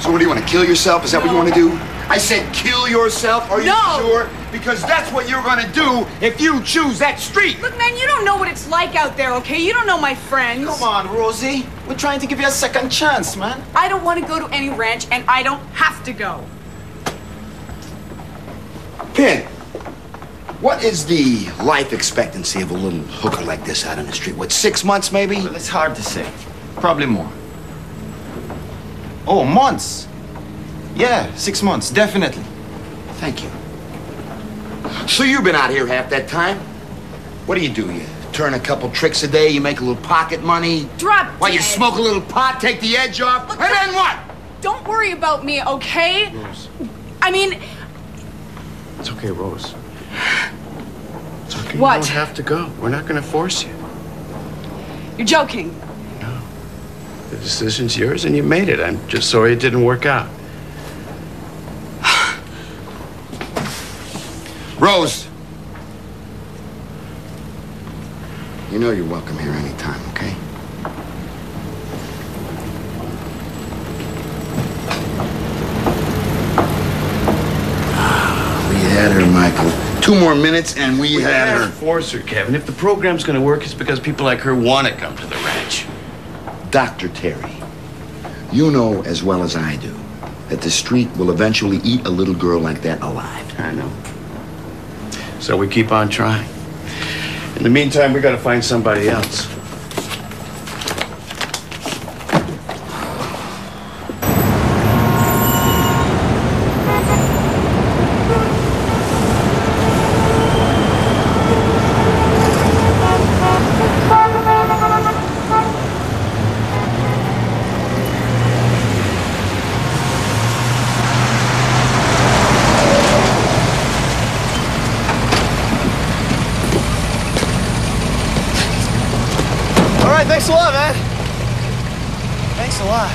So what do you want to kill yourself? Is that what you want to do? I said kill yourself. Are you sure? Because that's what you're going to do if you choose that street. Look, man, you don't know what it's like out there, okay? You don't know my friends. Come on, Rosie. We're trying to give you a second chance, man. I don't want to go to any ranch, and I don't have to go. Pin, what is the life expectancy of a little hooker like this out on the street? What, 6 months maybe? Well, it's hard to say. Probably more. Oh, months. Yeah, 6 months, definitely. Thank you. So you've been out here half that time. What do? You turn a couple tricks a day, you make a little pocket money. Why, you smoke a little pot, take the edge off, look, and then what? Don't worry about me, okay? Rose. I mean... It's okay, Rose. It's okay, what? You don't have to go. We're not gonna force you. You're joking. No. The decision's yours and you made it. I'm just sorry it didn't work out. Rose, you know you're welcome here anytime, okay? We had her, Michael. 2 more minutes and we had her. Force her, Kevin. If the program's gonna work, it's because people like her want to come to the ranch. Dr. Terry, you know as well as I do that the street will eventually eat a little girl like that alive. I know. So we keep on trying. In the meantime, we gotta find somebody else. Thanks a lot, man. Thanks a lot.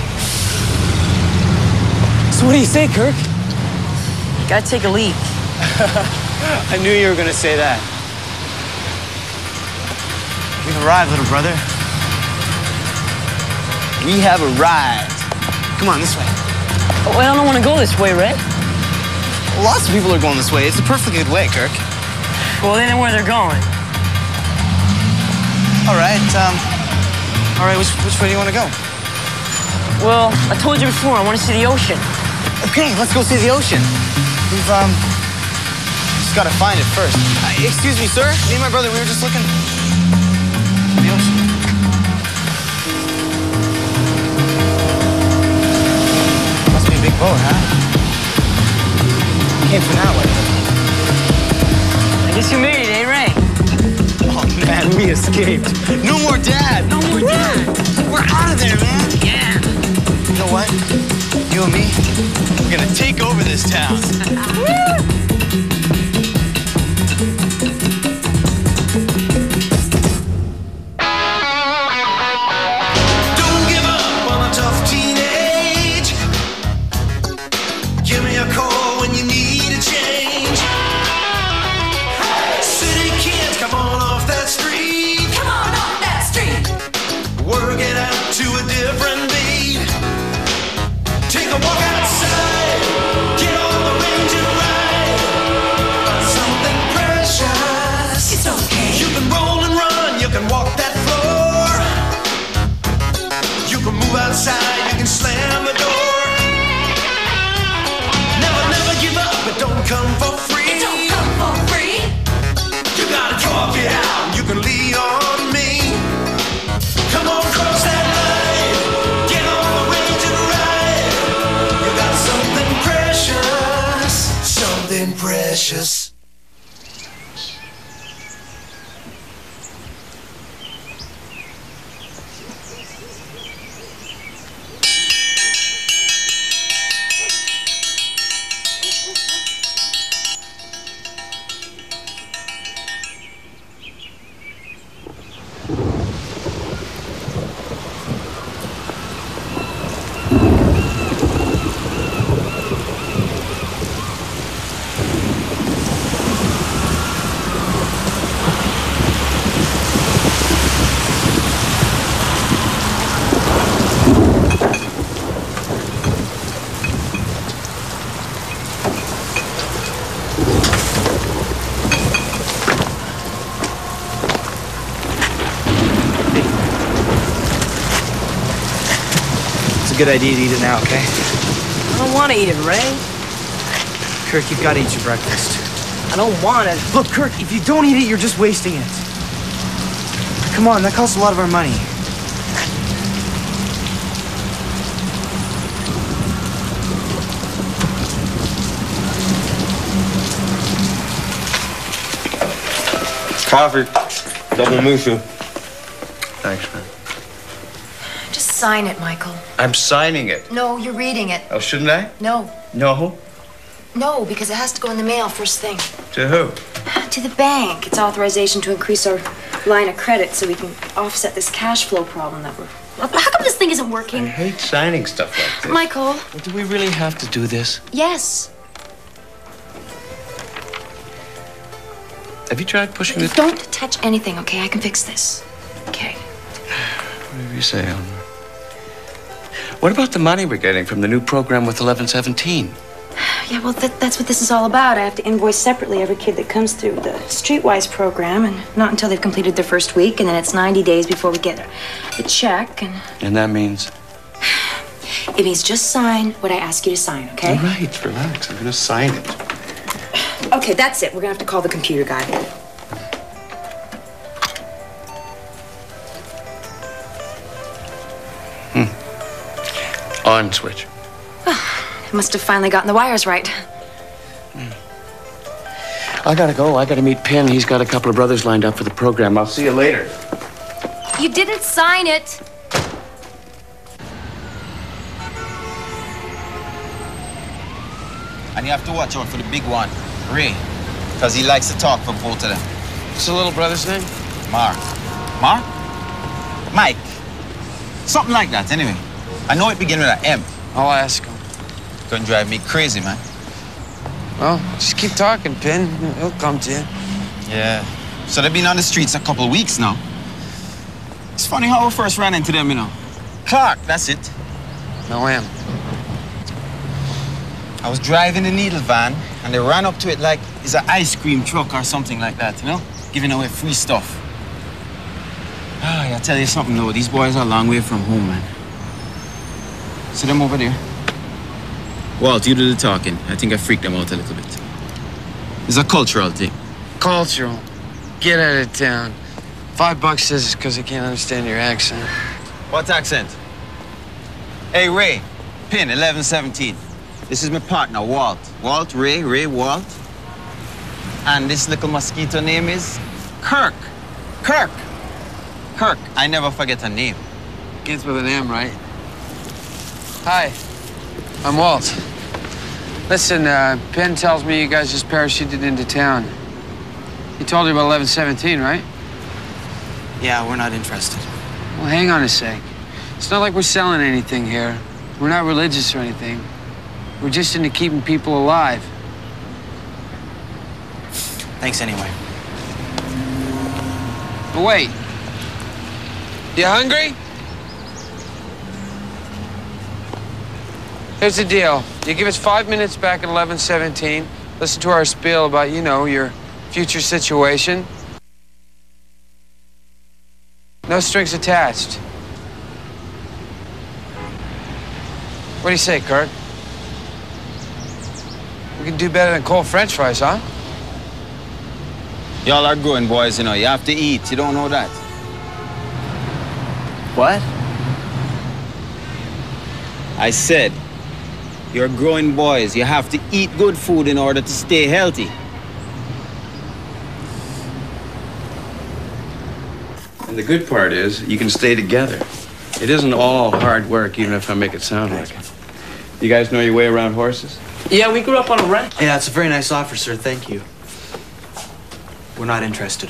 So what do you say, Kirk? You gotta take a leak. I knew you were gonna say that. We've arrived, little brother. We have arrived. Come on, this way. Oh, I don't want to go this way, Red. Well, lots of people are going this way. It's a perfectly good way, Kirk. Well, they know where they're going. All right, which way do you want to go? Well, I told you before, I want to see the ocean. Okay, let's go see the ocean. We've, just got to find it first. Excuse me, sir. Me and my brother, we were just looking for the ocean. Must be a big boat, huh? Came from that way. I guess you made it, eh, Ray? Oh, man, we escaped. No more dad. No more dad. We're out of there, man. Yeah. You know what? You and me, we're gonna take over this town. Don't give up on a tough teenage. Give me a call when you need a change. Hey. City kids, come on off that street. Work it out to a different beat. Take a walk outside. Get on the range and ride. Something precious. It's okay. You can roll and run. You can walk that floor. You can move outside. You can slam the door. Never, never give up. It don't come for free. It don't come for free. You gotta drop it out. You can lean on me. Come on, cross that line. Get on the range and ride. You got something precious. Something precious. good idea to eat it now, okay? I don't want to eat it, Ray. Kirk, you've got to eat your breakfast. I don't want it. Look, Kirk, if you don't eat it, you're just wasting it. Come on, that costs a lot of our money. Coffee. Double mufu. Thanks, man. Just sign it, Michael. I'm signing it. No, you're reading it. Oh, shouldn't I? No. No? No, because it has to go in the mail first thing. To who? To the bank. It's authorization to increase our line of credit so we can offset this cash flow problem that we're... How come this thing isn't working? I hate signing stuff like this. Michael. Well, do we really have to do this? Yes. Have you tried pushing this? Don't touch anything, okay? I can fix this. Okay. Whatever you say, Elmer. What about the money we're getting from the new program with 1117? Yeah, well, that's what this is all about. I have to invoice separately every kid that comes through the Streetwise program, and not until they've completed their first week, and then it's 90 days before we get the check, and... And that means? It means just sign what I ask you to sign, okay? All right, relax. I'm gonna sign it. Okay, that's it. We're gonna have to call the computer guy. Hmm. On switch. Oh, I must have finally gotten the wires right. Hmm. I gotta go. I gotta meet Penn. He's got a couple of brothers lined up for the program. I'll see you later. You didn't sign it. And you have to watch out for the big one. Ray, because he likes to talk for both of them. What's the little brother's name? Mark. Mark? Mike. Something like that, anyway. I know it begins with an M. I'll ask him. Gonna drive me crazy, man. Well, just keep talking, Pin. He'll come to you. Yeah. So they've been on the streets a couple of weeks now. It's funny how we first ran into them, you know. Clark, that's it. No M. I was driving the Needle van, and they ran up to it like it's an ice cream truck or something like that, you know? Giving away free stuff. I tell you something, though. These boys are a long way from home, man. See them over there? Walt, you do the talking. I think I freaked them out a little bit. It's a cultural thing. Cultural? Get out of town. $5 says it's because I can't understand your accent. What accent? Hey, Ray. Pin 1117. This is my partner, Walt. Walt, Ray, Ray, Walt. And this little mosquito name is Kirk. Kirk. Kirk, I never forget a name. Kids with an M, right? Hi, I'm Walt. Listen, Penn tells me you guys just parachuted into town. He told you about 1117, right? Yeah, we're not interested. Well, hang on a sec. It's not like we're selling anything here. We're not religious or anything. We're just into keeping people alive. Thanks anyway. But wait. You hungry? Here's the deal. You give us 5 minutes back at 1117, listen to our spiel about, you know, your future situation. No strings attached. What do you say, Kirk? We can do better than cold French fries, huh? Y'all are going, boys, you know. You have to eat. You don't know that. What? I said, you're growing boys. You have to eat good food in order to stay healthy. And the good part is, you can stay together. It isn't all hard work, even if I make it sound like it. You guys know your way around horses? Yeah, we grew up on a ranch. Yeah, it's a very nice offer, sir. Thank you. We're not interested.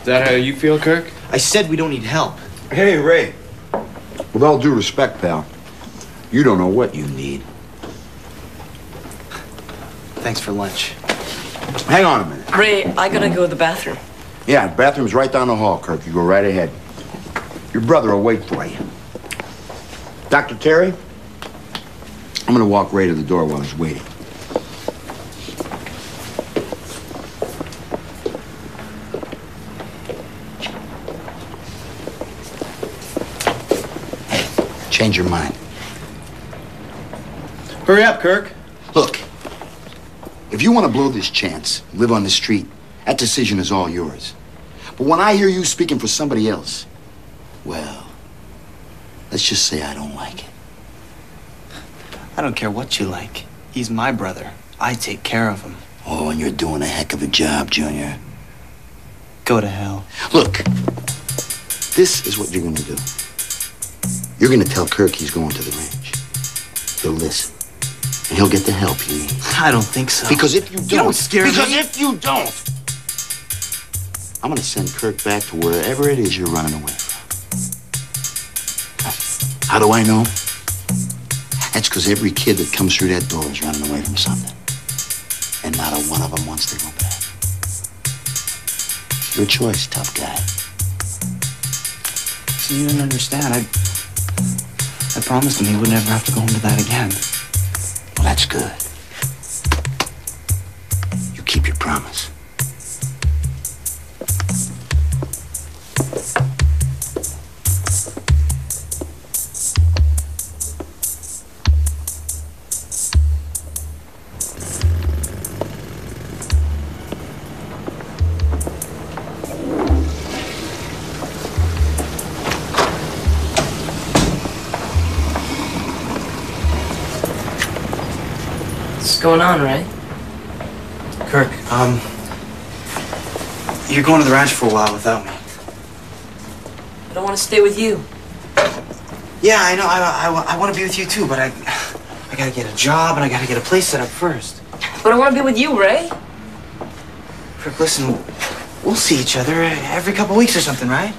Is that how you feel, Kirk? I said we don't need help. Hey, Ray. With all due respect, pal, you don't know what you need. Thanks for lunch. Hang on a minute. Ray, I gotta go to the bathroom. Yeah, the bathroom's right down the hall, Kirk. You go right ahead. Your brother will wait for you. Dr. Terry? I'm gonna walk right to the door while he's waiting. Hey, change your mind. Hurry up, Kirk. Look, if you want to blow this chance, live on the street, that decision is all yours. But when I hear you speaking for somebody else, well, let's just say I don't like it. I don't care what you like. He's my brother. I take care of him. Oh, and you're doing a heck of a job, Junior. Go to hell. Look, this is what you're going to do. You're going to tell Kirk he's going to the ranch. He'll listen. And he'll get the help he needs. I don't think so. Because if you don't... You don't scare me. Because if you don't... I'm going to send Kirk back to wherever it is you're running away from. How do I know? That's because every kid that comes through that door is running away from something. And not a one of them wants to go back. Your choice, tough guy. So you don't understand. I promised him he would never have to go into that again. Well, that's good. You keep your promise. Going on, right? Kirk, you're going to the ranch for a while without me. I don't want to stay with you. Yeah, I know. I want to be with you too, but I gotta get a job and I gotta get a place set up first. But I want to be with you, Ray. Kirk, listen, we'll see each other every couple weeks or something, right?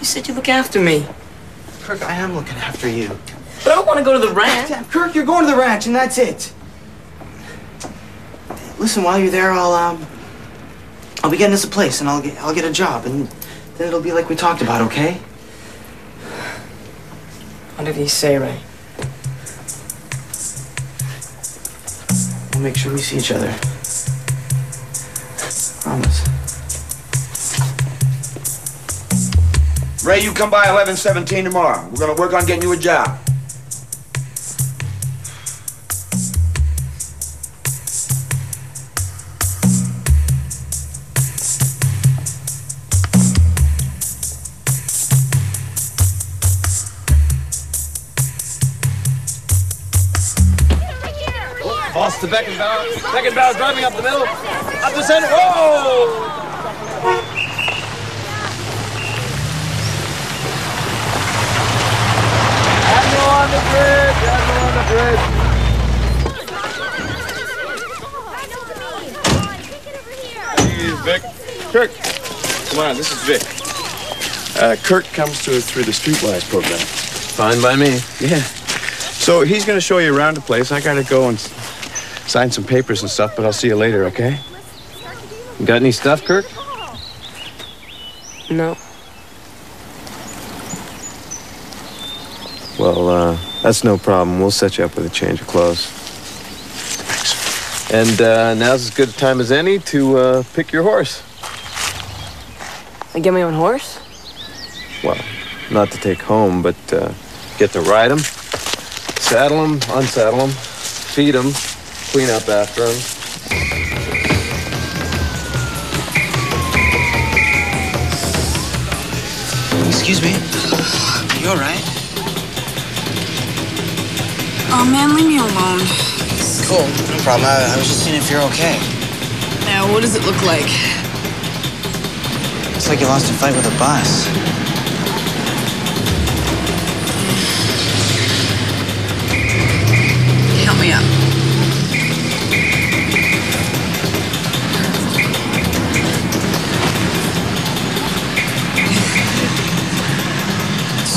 You said you look after me. Kirk, I am looking after you. But I don't want to go to the ranch. Kirk, you're going to the ranch and that's it. Listen, while you're there, I'll be getting us a place, and I'll get a job, and then it'll be like we talked about, okay? What did he say, Ray? We'll make sure we see each other. Promise. Ray, you come by 11:17 tomorrow. We're gonna work on getting you a job. To Beckenbauer. Beckenbauer driving up the middle. Up the center. Whoa! Admiral on the bridge. Admiral on the bridge. Jeez, Vic. Kirk. Come on, this is Vic. Kirk comes to us through the Streetwise program. Fine by me. Yeah. So he's going to show you around the place. I got to go and... sign some papers and stuff, but I'll see you later, okay? You got any stuff, Kirk? No. Well, that's no problem. We'll set you up with a change of clothes. Thanks. And now's as good a time as any to pick your horse. I get my own horse? Well, not to take home, but get to ride him, saddle him, unsaddle him, feed him, clean up after him. Excuse me. Are you all right? Oh, man, leave me alone. It's cool. No problem. I was just seeing if you're okay. Now, what does it look like? It's like you lost a fight with a boss. Help me up.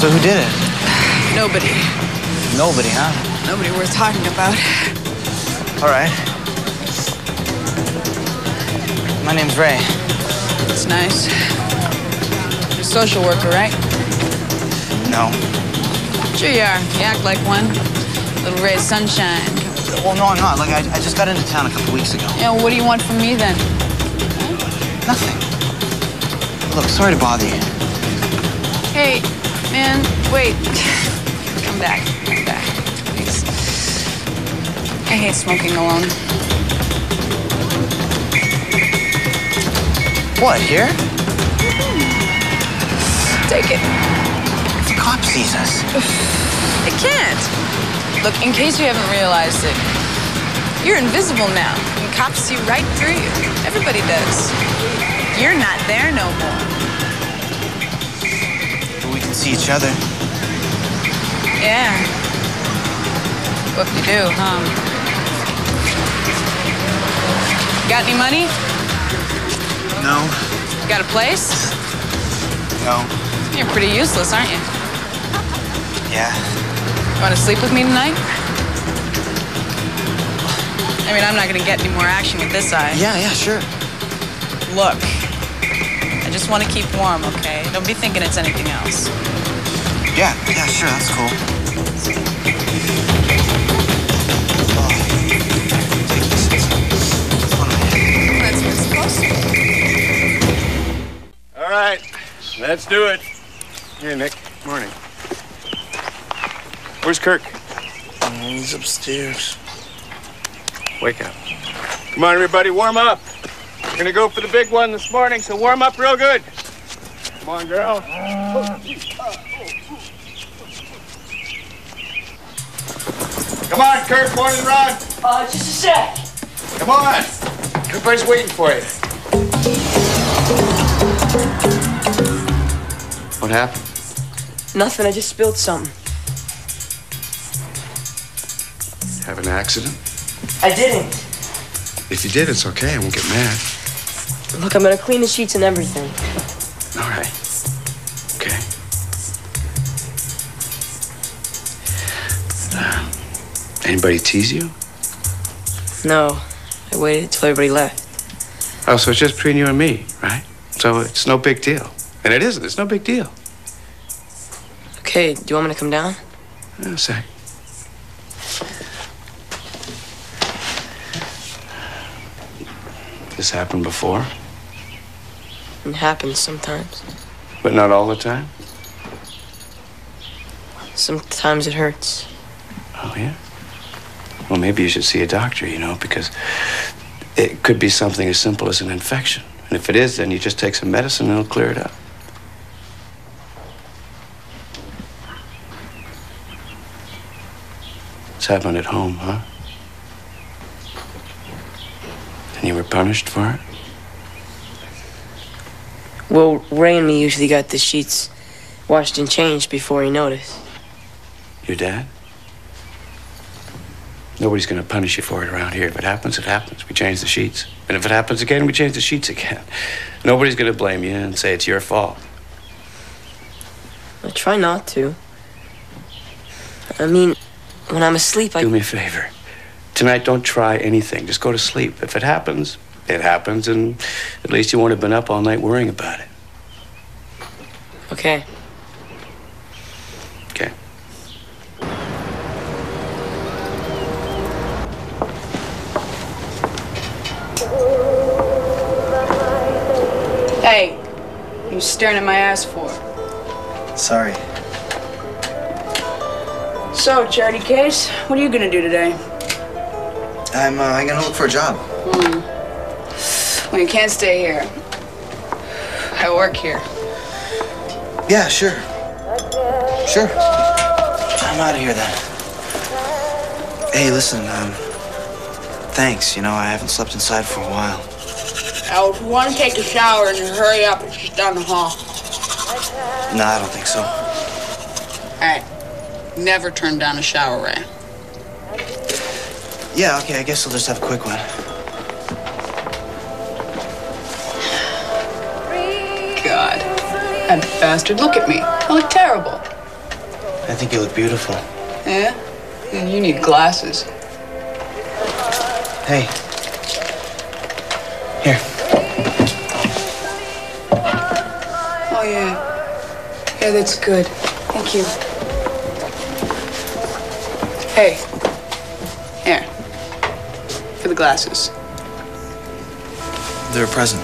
So who did it? Nobody. Nobody, huh? Nobody worth talking about. All right. My name's Ray. That's nice. You're a social worker, right? No. Sure you are. You act like one. Little ray of sunshine. Well, no, I'm not. Like, I just got into town a couple weeks ago. Yeah, well, what do you want from me, then? Nothing. Look, sorry to bother you. Hey. Man, wait. Like that, please. I hate smoking alone. What, here? Take it. If the cop sees us. They can't. Look, in case you haven't realized it, you're invisible now, and cops see right through you. Everybody does. You're not there no more. But we can see each other. Yeah. What if you do, huh? Got any money? No. You got a place? No. You're pretty useless, aren't you? Yeah. You want to sleep with me tonight? I mean, I'm not going to get any more action with this eye. Yeah, sure. Look, I just want to keep warm, okay? Don't be thinking it's anything else. Yeah, sure, that's cool. All right, let's do it. Hey, Nick. Morning. Where's Kirk? He's upstairs. Wake up. Come on, everybody, warm up. We're gonna go for the big one this morning, so warm up real good. Come on, girl. Come on, Kirk, morning run. Just a sec. Come on. Everybody's waiting for you. What happened? Nothing, I just spilled something. Have an accident? I didn't. If you did, it's okay, I won't get mad. Look, I'm gonna clean the sheets and everything. All right. Okay. Anybody tease you? No. I waited till everybody left. Oh, so it's just between you and me, right? So it's no big deal. And it isn't. It's no big deal. Okay, do you want me to come down? No, sorry. This happened before? It happens sometimes. But not all the time? Sometimes it hurts. Oh, yeah? Well, maybe you should see a doctor, you know, because it could be something as simple as an infection. And if it is, then you just take some medicine and it'll clear it up. It's happened at home, huh? And you were punished for it? Well, Ray and me usually got the sheets washed and changed before he noticed. Your dad? Nobody's gonna punish you for it around here. If it happens, it happens. We change the sheets. And if it happens again, we change the sheets again. Nobody's gonna blame you and say it's your fault. I try not to. I mean, when I'm asleep, I... Do me a favor. Tonight, don't try anything. Just go to sleep. If it happens, it happens, and at least you won't have been up all night worrying about it. Okay. Hey, you staring at my ass for? Sorry. So, Charity Case, what are you gonna do today? I'm gonna look for a job. Well, you can't stay here. I work here. Yeah, sure. Sure. I'm out of here then. Hey, listen, thanks. You know, I haven't slept inside for a while. Now, if you want to take a shower and hurry up, it's just down the hall. No, I don't think so. All right. Never turn down a shower, Ray. Yeah, okay, I guess I'll just have a quick one. God, that bastard, look at me. I look terrible. I think you look beautiful. Yeah? You need glasses. Hey. Here. Oh, yeah. Yeah, that's good. Thank you. Hey. Here. For the glasses. They're a present.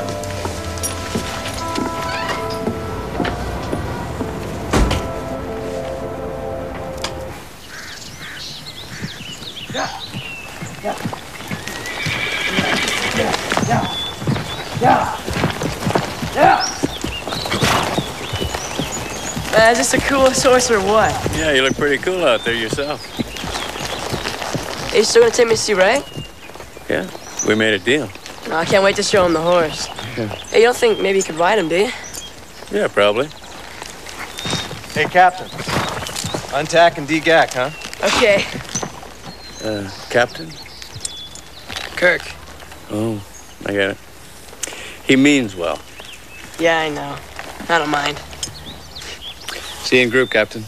is this a cool source or what? Yeah, you look pretty cool out there yourself. Are you still gonna take me to see Ray? Yeah, we made a deal. No, I can't wait to show him the horse. Yeah. Hey, you don't think maybe you could ride him, do you? Yeah, probably. Hey, Captain. Untack and degack, huh? Okay. Captain? Kirk. Oh, I get it. He means well. Yeah, I know. I don't mind. See you in group, Captain.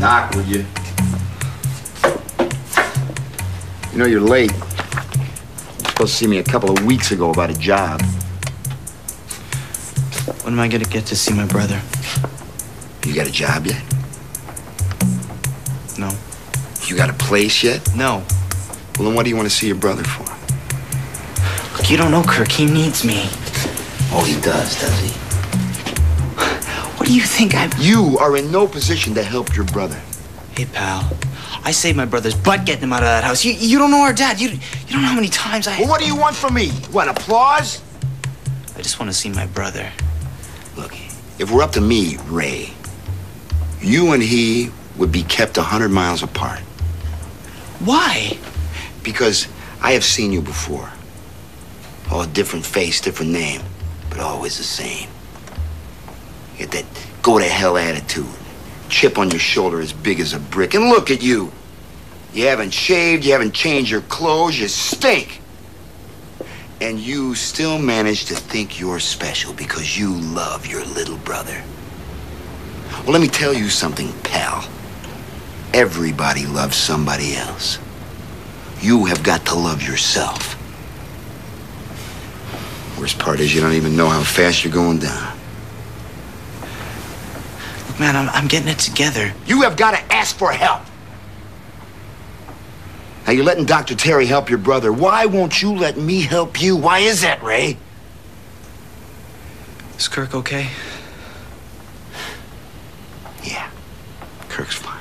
Knock, would you? You know, you're late. You were supposed to see me a couple of weeks ago about a job. When am I gonna get to see my brother? You got a job yet? No. You got a place yet? No. Well, then what do you want to see your brother for? Look, you don't know Kirk. He needs me. Oh, he does he? What do you think I'm... You are in no position to help your brother. Hey, pal. I saved my brother's butt getting him out of that house. You don't know our dad. You don't know how many times I... Well, what do you want from me? What, applause? I just want to see my brother. Look, if we're up to me, Ray, you and he would be kept 100 miles apart. Why? Because I have seen you before. Oh, different face, different name, but always the same. You get that go-to-hell attitude. Chip on your shoulder as big as a brick. And look at you. You haven't shaved, you haven't changed your clothes, you stink. And you still manage to think you're special because you love your little brother. Well, let me tell you something, pal. Everybody loves somebody else. You have got to love yourself. Worst part is you don't even know how fast you're going down. Man, I'm getting it together. You have got to ask for help. Now, you're letting Dr. Terry help your brother. Why won't you let me help you? Why is that, Ray? Is Kirk okay? Yeah, Kirk's fine.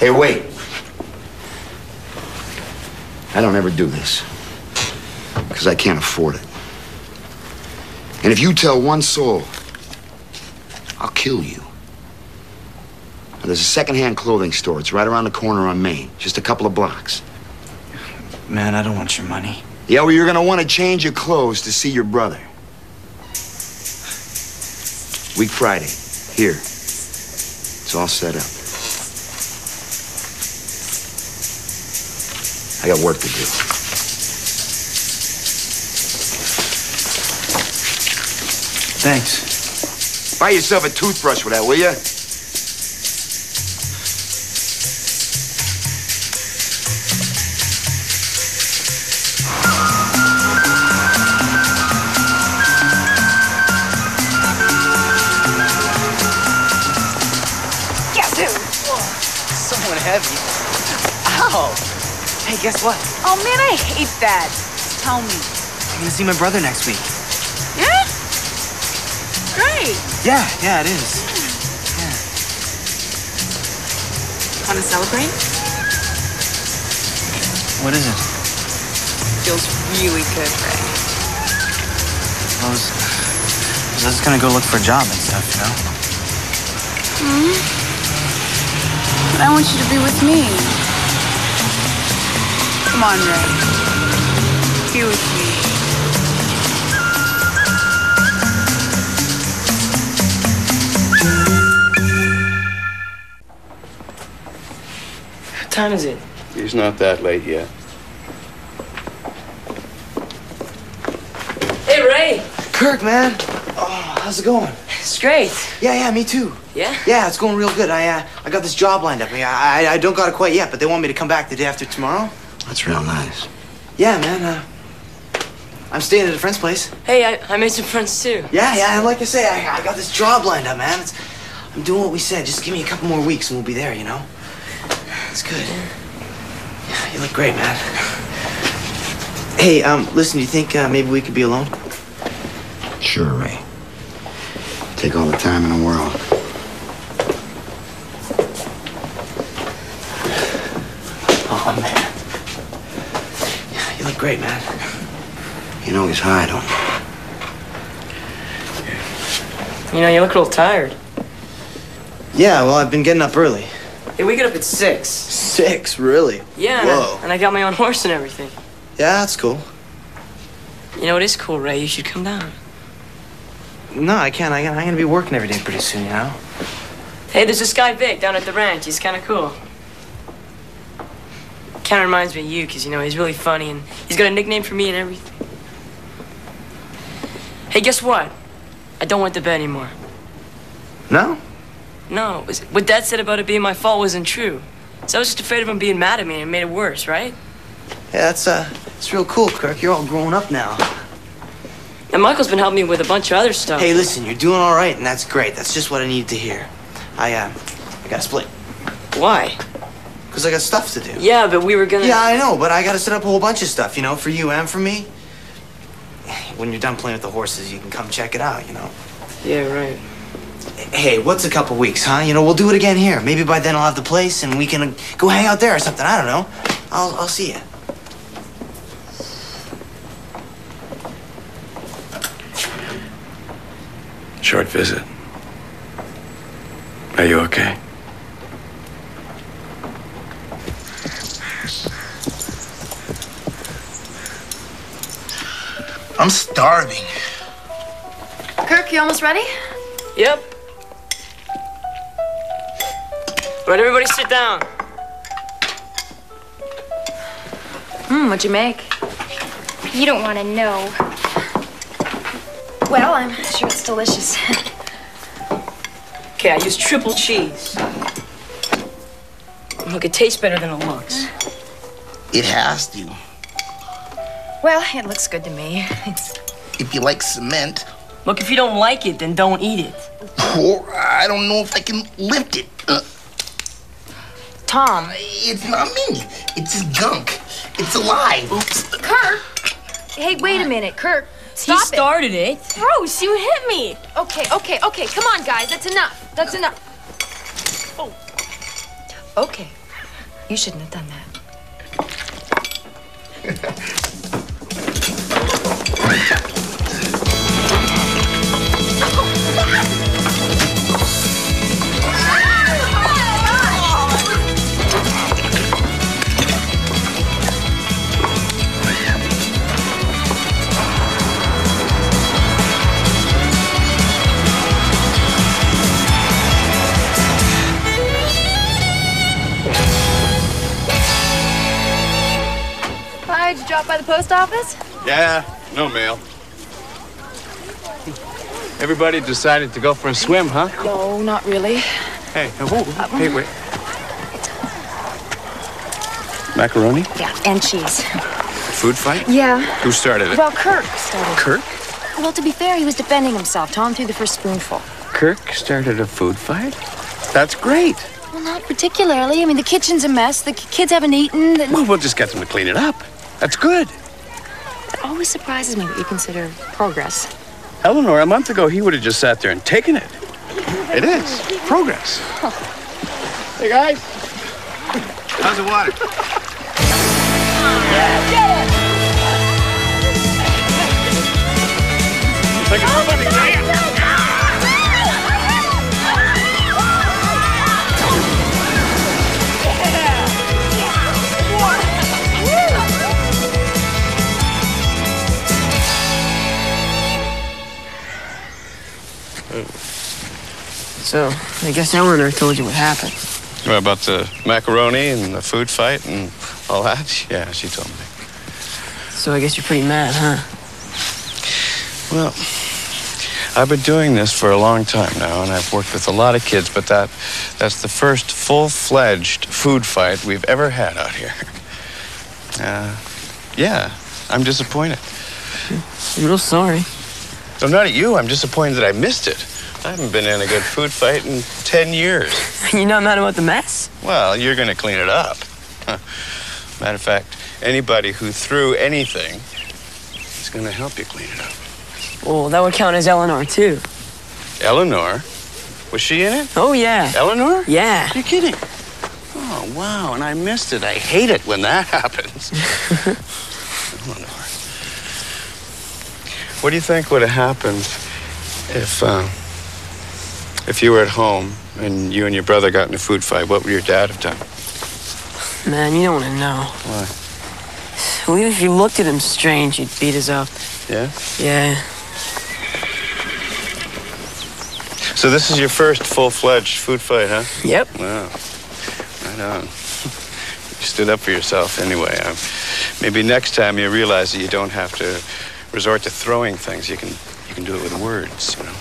Hey, wait. I don't ever do this because I can't afford it. And if you tell one soul, I'll kill you. Now, there's a secondhand clothing store. It's right around the corner on Main, just a couple of blocks. Man, I don't want your money. Yeah, well, you're gonna want to change your clothes to see your brother. Week Friday, here. It's all set up. I got work to do. Thanks. Buy yourself a toothbrush with that, will you? Yeah, dude. Whoa. Someone heavy. Ow. Hey, guess what? Oh, man, I hate that. Tell me. I'm gonna see my brother next week. Yeah? Great. Yeah, it is. Yeah. Want to celebrate? What is it? Feels really good, Ray. I was just gonna go look for a job and stuff, you know? But I want you to be with me. Come on, Ray. Be with me. What time is it? He's not that late yet. Hey, Ray. Kirk, man. Oh, how's it going? It's great. Yeah, me too. Yeah? Yeah, it's going real good. I got this job lined up. I don't got it quite yet, but they want me to come back the day after tomorrow. That's real nice. Yeah, man. I'm staying at a friend's place. Hey, I made some friends too. Yeah, and like I say, I got this job lined up, man. I'm doing what we said. Just give me a couple more weeks and we'll be there, you know? It's good. Yeah, you look great, man. Hey, listen, do you think maybe we could be alone? Sure, Ray. Take all the time in the world. look great, man. You know he's high, don't you? You know, you look real tired. Yeah, well, I've been getting up early. Hey, we get up at 6. 6, really? Yeah, whoa. And I got my own horse and everything. Yeah, that's cool. You know, it is cool, Ray. You should come down. No, I can't. I'm going to be working every day pretty soon, you know? Hey, there's this guy, Vic, down at the ranch. He's kind of cool. Kind of reminds me of you, because, you know, he's really funny, and he's got a nickname for me and everything. Hey, guess what? I don't want the bed anymore. No? No. What Dad said about it being my fault wasn't true. So I was just afraid of him being mad at me, and it made it worse, right? Yeah, that's real cool, Kirk. You're all grown up now. And Michael's been helping me with a bunch of other stuff. Hey, listen, you're doing all right, and that's great. That's just what I needed to hear. I got to split. Why? Because I got stuff to do. Yeah, but we were gonna... Yeah, I know, but I got to set up a whole bunch of stuff, you know, for you and for me. When you're done playing with the horses, you can come check it out, you know? Yeah, right. Hey, what's a couple weeks, huh? You know, we'll do it again here. Maybe by then I'll have the place and we can go hang out there or something. I don't know. I'll see you. Short visit. Are you okay? I'm starving. Kirk, you almost ready? Yep. All right, everybody sit down. What'd you make? You don't want to know. Well, I'm sure it's delicious. Okay, I used triple cheese. Look, it tastes better than it looks. It has to. Well, it looks good to me. If you like cement. Look, if you don't like it, then don't eat it. Or I don't know if I can lift it. Tom. It's not me. It's gunk. It's alive. Oops. Kirk. Hey, wait a minute, Kirk. Stop it. He started it. Gross, you hit me. Okay. Come on, guys. That's enough. That's enough. Oh. Okay. You shouldn't have done that. Dropped by the post office? Yeah, no mail. Everybody decided to go for a swim, huh? No, not really. Hey, hey, wait. Macaroni? Yeah, and cheese. Food fight? Yeah. Who started it? Well, Kirk started it. Kirk? Well, to be fair, he was defending himself. Tom threw the first spoonful. Kirk started a food fight? That's great. Well, not particularly. I mean, the kitchen's a mess. The kids haven't eaten. Well, we'll just get them to clean it up. That's good. It always surprises me what you consider progress. Eleanor, a month ago, he would have just sat there and taken it. It is. Progress. Oh. Hey, guys. How's the water? Yeah, get it! Like everybody saying. So, I guess Eleanor told you what happened. Well, about the macaroni and the food fight and all that? Yeah, she told me. So I guess you're pretty mad, huh? Well, I've been doing this for a long time now, and I've worked with a lot of kids, but that's the first full-fledged food fight we've ever had out here. Yeah, I'm disappointed. I'm real sorry. I'm not at you. I'm disappointed that I missed it. I haven't been in a good food fight in 10 years. You know I'm not about the mess? Well, you're going to clean it up. Huh. Matter of fact, anybody who threw anything is going to help you clean it up. Well, that would count as Eleanor, too. Eleanor? Was she in it? Oh, yeah. Eleanor? Yeah. You're kidding. Oh, wow, and I missed it. I hate it when that happens. Eleanor. What do you think would have happened if you were at home and you and your brother got in a food fight? What would your dad have done? Man, you don't want to know. Why? I believe if you looked at him strange, you'd beat us up. Yeah? Yeah. So this is your first full-fledged food fight, huh? Yep. Wow. Right on. You stood up for yourself anyway. Maybe next time you realize that you don't have to resort to throwing things. You can do it with words, you know?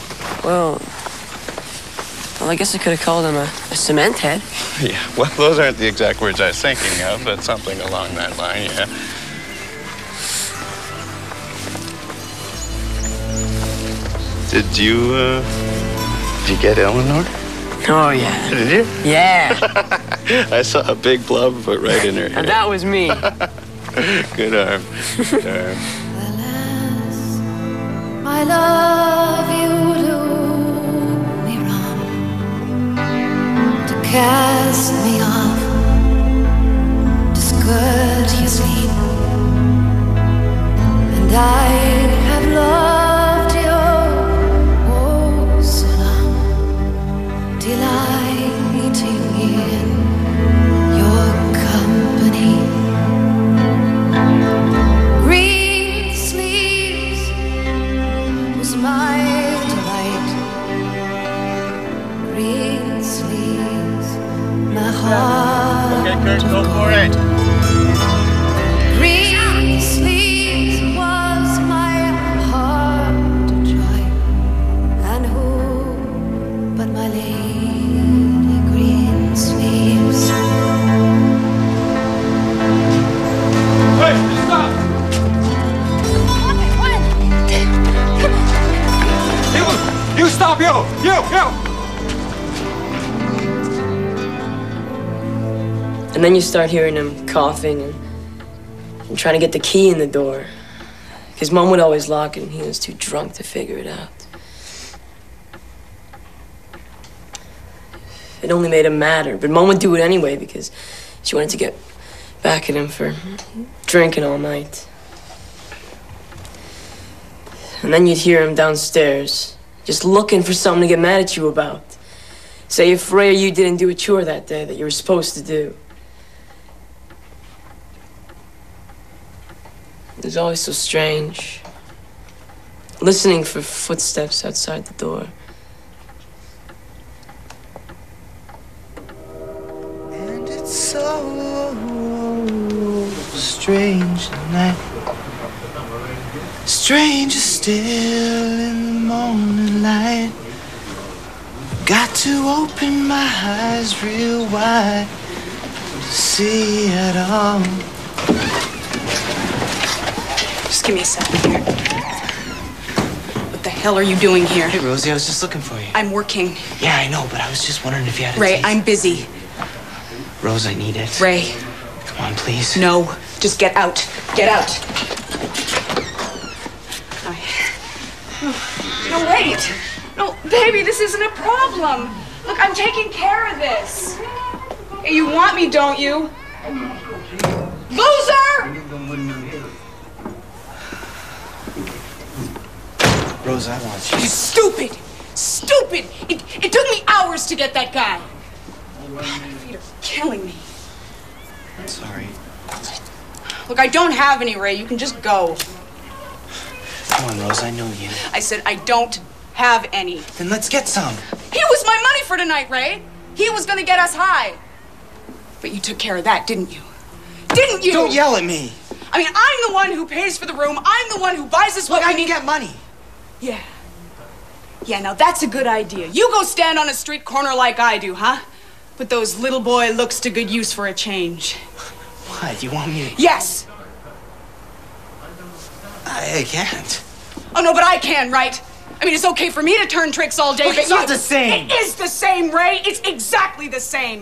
Well, I guess I could have called him a cement head. Yeah, well, those aren't the exact words I was thinking of, but something along that line, yeah. Did you get Eleanor? Oh, yeah. Did you? Yeah. I saw a big blob of it right in her hair. And that was me. Good arm. Good arm. Alas, I love you do me wrong, to cast me off, discourage your sleep, and I have loved. Delighting in your company. Green sleeves was my delight. Green sleeves, my heart. Okay, Kurt, go for it. Green sleeves was my heart to joy. And who but my lady? Stop, you! And then you start hearing him coughing and trying to get the key in the door. Because Mom would always lock it and he was too drunk to figure it out. It only made him madder, but Mom would do it anyway because she wanted to get back at him for drinking all night. And then you'd hear him downstairs, just looking for something to get mad at you about. Say if Ray or you didn't do a chore that day that you were supposed to do. It was always so strange, listening for footsteps outside the door. And it's so strange tonight. Stranger still in the morning light. Got to open my eyes real wide to see it all. Just give me a second here. What the hell are you doing here? Hey, Rosie, I was just looking for you. I'm working. Yeah, I know, but I was just wondering if you had a Ray, taste. I'm busy. Rose, I need it. Ray. Come on, please. No, just get out. Get out. No, wait. No, baby, this isn't a problem. Look, I'm taking care of this. You want me, don't you? Loser! Rose, I want you. You stupid! Stupid! It took me hours to get that guy. God, my feet are killing me. I'm sorry. Look, I don't have any, Ray. You can just go. Come on, Rose, I know you. I said I don't have any. Then let's get some. He was my money for tonight, Ray. He was gonna get us high. But you took care of that, didn't you? Didn't you? Don't yell at me. I mean, I'm the one who pays for the room. I'm the one who buys us what we need. Look, I need that money. Yeah. Yeah, now that's a good idea. You go stand on a street corner like I do, huh? Put those little boy looks to good use for a change. Why, do you want me to? Yes. I can't. Oh, no, but I can, right? I mean, it's okay for me to turn tricks all day, but it's not the same. It is the same, Ray. It's exactly the same.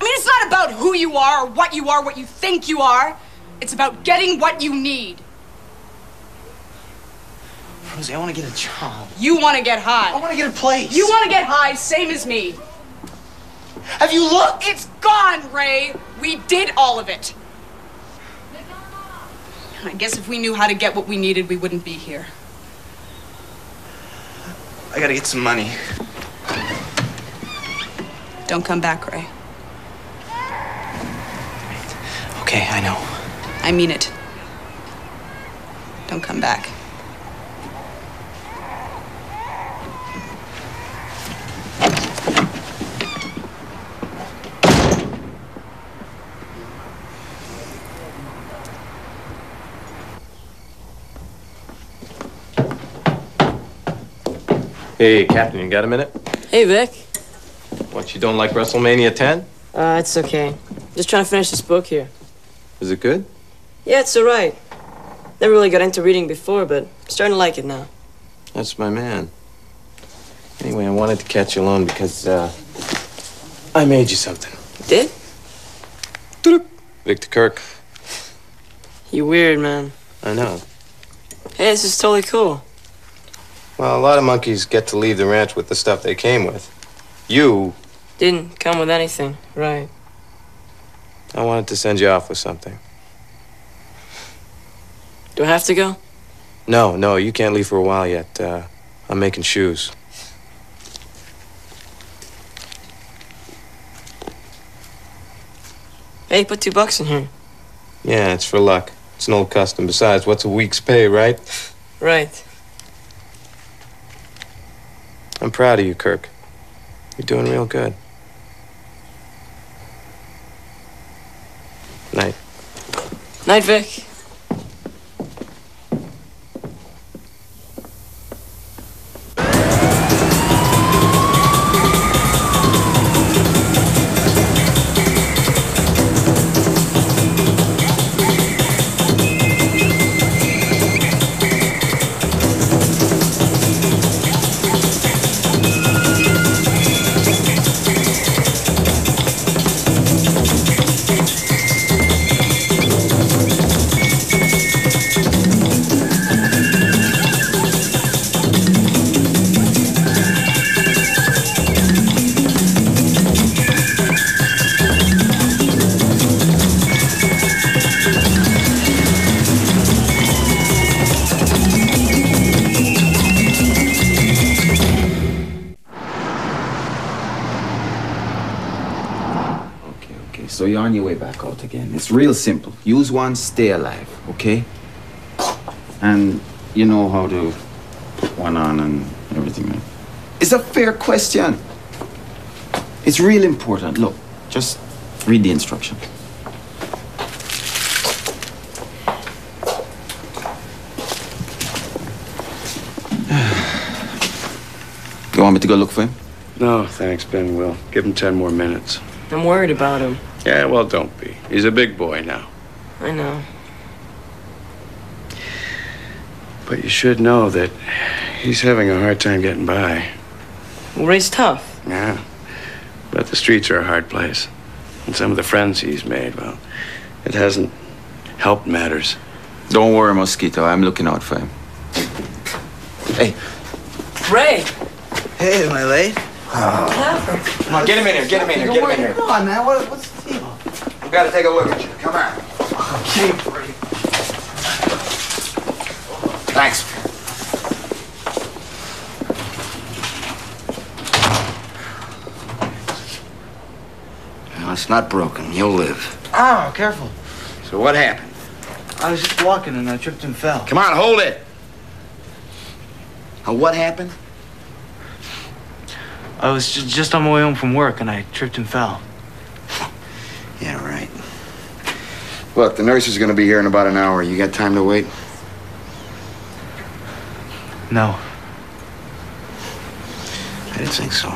I mean, it's not about who you are or what you are, what you think you are. It's about getting what you need. Rosie, I want to get a job. You want to get high. I want to get a place. You want to get high, same as me. Have you looked? It's gone, Ray. We did all of it. I guess if we knew how to get what we needed, we wouldn't be here. I gotta get some money. Don't come back, Ray. Okay, I know. I mean it. Don't come back. Hey, Captain, you got a minute? Hey, Vic. What, you don't like WrestleMania 10? It's okay. Just trying to finish this book here. Is it good? Yeah, it's all right. Never really got into reading before, but I'm starting to like it now. That's my man. Anyway, I wanted to catch you alone because, I made you something. You did? Victor Kirk. You weird, man. I know. Hey, this is totally cool. Well, a lot of monkeys get to leave the ranch with the stuff they came with. You didn't come with anything, right? I wanted to send you off with something. Do I have to go? No, no, you can't leave for a while yet. I'm making shoes. Hey, put $2 in here. Yeah, it's for luck. It's an old custom. Besides, what's a week's pay, right? Right. I'm proud of you, Kirk. You're doing real good. Night. Night, Vic. So you're on your way back out again. It's real simple. Use one, stay alive, okay? And you know how to put one on and everything, right? It's a fair question. It's real important. Look, just read the instruction. You want me to go look for him? No, thanks, Ben will. Give him 10 more minutes. I'm worried about him. Yeah, well, don't be. He's a big boy now. I know. But you should know that he's having a hard time getting by. Well, Ray's tough. Yeah, but the streets are a hard place. And some of the friends he's made, well, it hasn't helped matters. Don't worry, Mosquito. I'm looking out for him. Hey. Ray! Hey, am I late? Oh. Come on, get him in here, get him in here, get him in here. Come on, man, what's the deal? We've got to take a look at you. Come on. Okay, Brady. Thanks. No, it's not broken. You'll live. Oh, careful. So what happened? I was just walking and I tripped and fell. Come on, hold it. Now, what happened? I was just on my way home from work, and I tripped and fell. Yeah, right. Look, the nurse is going to be here in about an hour. You got time to wait? No. I didn't think so.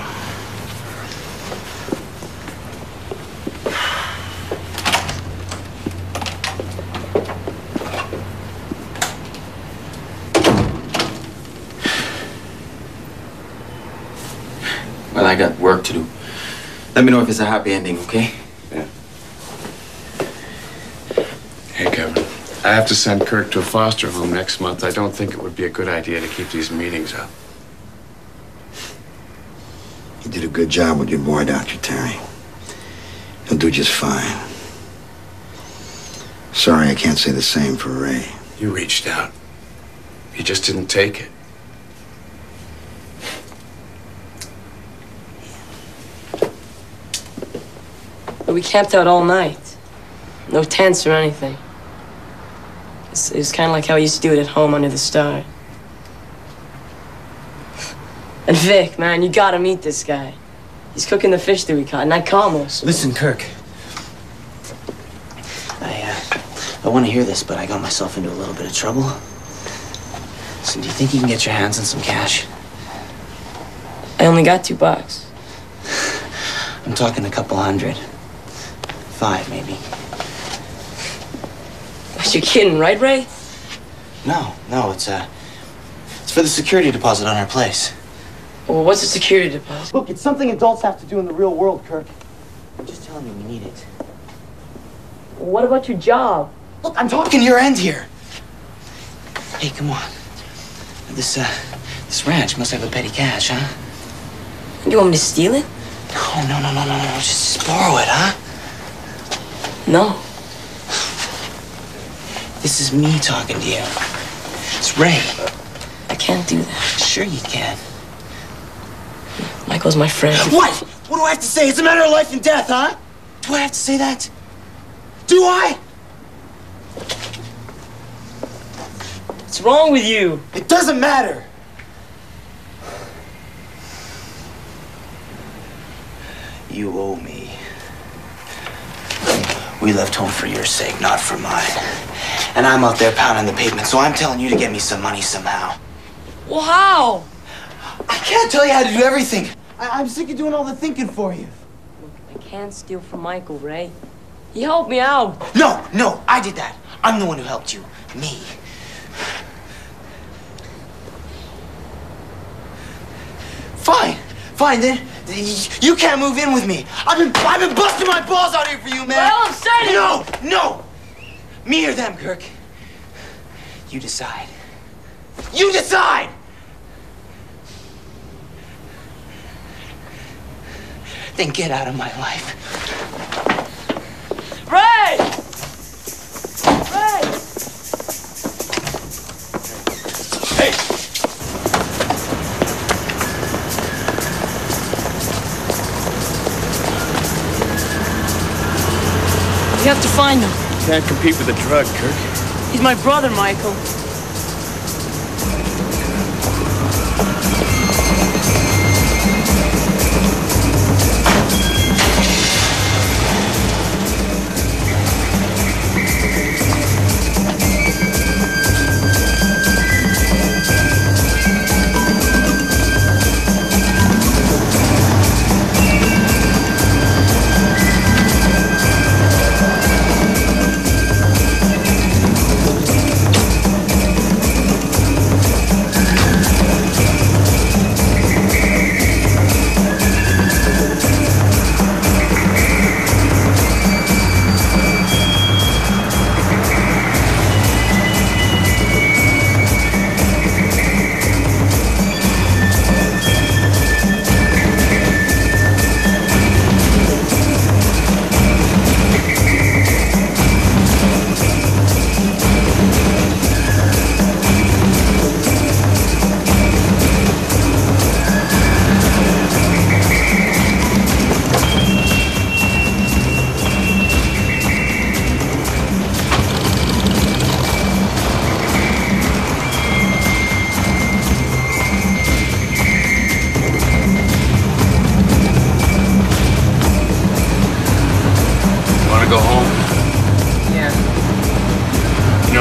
Well, I got work to do. Let me know if it's a happy ending, okay? Yeah. Hey, Kevin. I have to send Kirk to a foster home next month. I don't think it would be a good idea to keep these meetings up. You did a good job with your boy, Dr. Terry. He'll do just fine. Sorry, I can't say the same for Ray. You reached out. You just didn't take it. We camped out all night. No tents or anything. It was kind of like how I used to do it at home under the star. And Vic, man, you gotta meet this guy. He's cooking the fish that we caught, and I caught most. Listen, Kirk. I want to hear this, but I got myself into a little bit of trouble. So do you think you can get your hands on some cash? I only got $2. I'm talking a couple hundred. 5, maybe. But you're kidding, right, Ray? No, it's for the security deposit on our place. Well, what's a security deposit? Look, it's something adults have to do in the real world, Kirk. I'm just telling you, we need it. Well, what about your job? Look, I'm talking your end here. Hey, come on. This ranch must have a petty cash, huh? You want me to steal it? No. Just borrow it, huh? No. This is me talking to you. It's Ray. I can't do that. Sure you can. Michael's my friend. What? What do I have to say? It's a matter of life and death, huh? Do I have to say that? Do I? What's wrong with you? It doesn't matter. You owe me. We left home for your sake, not for mine. And I'm out there pounding the pavement, so I'm telling you to get me some money somehow. Well, how? I can't tell you how to do everything. I'm sick of doing all the thinking for you. Look, I can't steal from Michael, Ray. He helped me out. No, I did that. I'm the one who helped you. Me. Fine, then. You can't move in with me. I've been busting my balls out here for you, man. Well, I'm saying no. Me or them, Kirk. You decide. Then get out of my life. Ray! Hey! We have to find him. Can't compete with a drug, Kirk. He's my brother, Michael.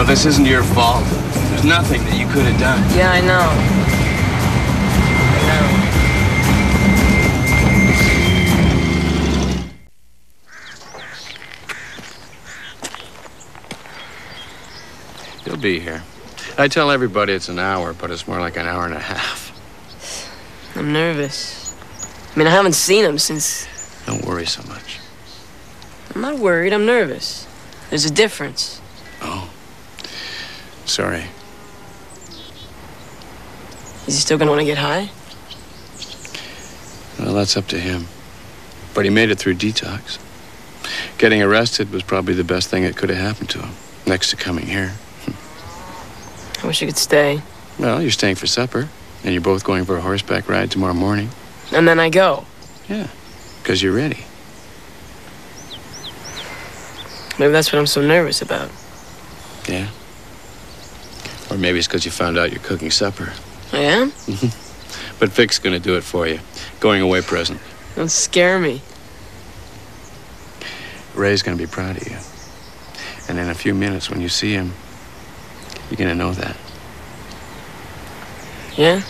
This isn't your fault. There's nothing that you could have done. Yeah, I know. He'll be here. I tell everybody it's an hour, but it's more like an hour and a half. I'm nervous. I mean, I haven't seen him since... Don't worry so much. I'm not worried, I'm nervous. There's a difference. Oh. Sorry. Is he still gonna want to get high? Well, that's up to him. But he made it through detox. Getting arrested was probably the best thing that could have happened to him. next to coming here. I wish you could stay. Well, you're staying for supper, and you're both going for a horseback ride tomorrow morning. And then I go. Yeah, because you're ready. Maybe that's what I'm so nervous about. Yeah. Or maybe it's because you found out you're cooking supper. I am? But Vic's going to do it for you. Going away present. Don't scare me. Ray's going to be proud of you. And in a few minutes, when you see him, you're going to know that. Yeah?